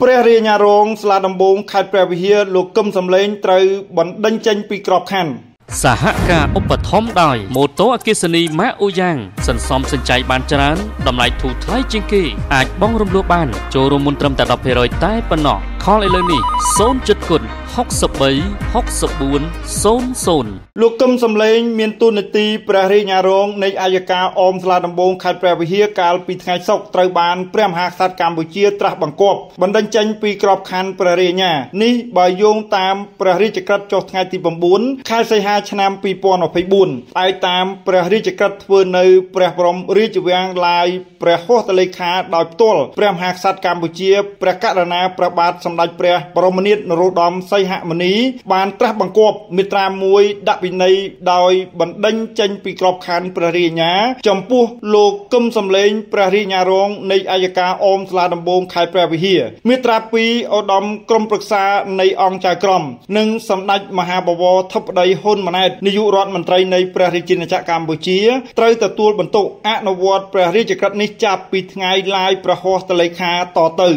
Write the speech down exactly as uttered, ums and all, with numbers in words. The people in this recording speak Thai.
เปรียรีญาโรงสลาดำบงขาดเปรียบเฮียลูกกึมสำเร็จตรบันดังเจนปีกรอบขันสหกาอุปถัมภ์ได้โมโตะกิสนีแม่อุยังสันซอมสันใจบานจรันดำไหลถูไทยจิงกี้อาจบ้องรวมลูกบ้านโจรมุนตรมแต่ดอกเพลอยใต้ปนอกคอลเลยนี่โซนจุดกุนฮอกสบายฮอกสบูนโซนโซนลูกกึมสำเร็จเมียนตุนตีเปรียรีญาโรงในอายกาอมสลาดำบงขาดเปรียบเฮียกาลปีไงศกไตรบานเปรียมหากสัตว์กัมพูชีตระบังกบบันดังจันปีกรอบคันเปรียรีญานี่บายโยงตามเปรียรีจักรจดไงตีบบุญคายไซฮาชนามปีปอนอภัยบุญไอตามเปรียรีจักรเพื่อในเปรียบรมริจเวียงลายเปรียโคตรเลขาดาวตัวเปรียมหากสัตว์กัมพูชีเปรียกรณาเปรียบาทสำหรับเปรียบรมนิตนรดมไซหะมณีบานตระบังกบมิตรามวยดับวินัยโดยบันดังจันปีกรอบคันเปรียรีญาจำปูลูกกึมสำเร็จเปรียรีญาโรงในอายกาอมสลาดำบงขายเปรียบเฮียมิตรปีอดมกรมปรึกษาในองค์ใจกรมหนึ่งสำนักมหาบวรทัพใดหุ่นมนัยนิยุรัฐมนตรีในประเทศจีนจากกัมพูชีไตรตะตัวบรรทุกอนุวัตประเทศจักรนิจับปิดไงลายประหอตะเลขาต่อตื่อ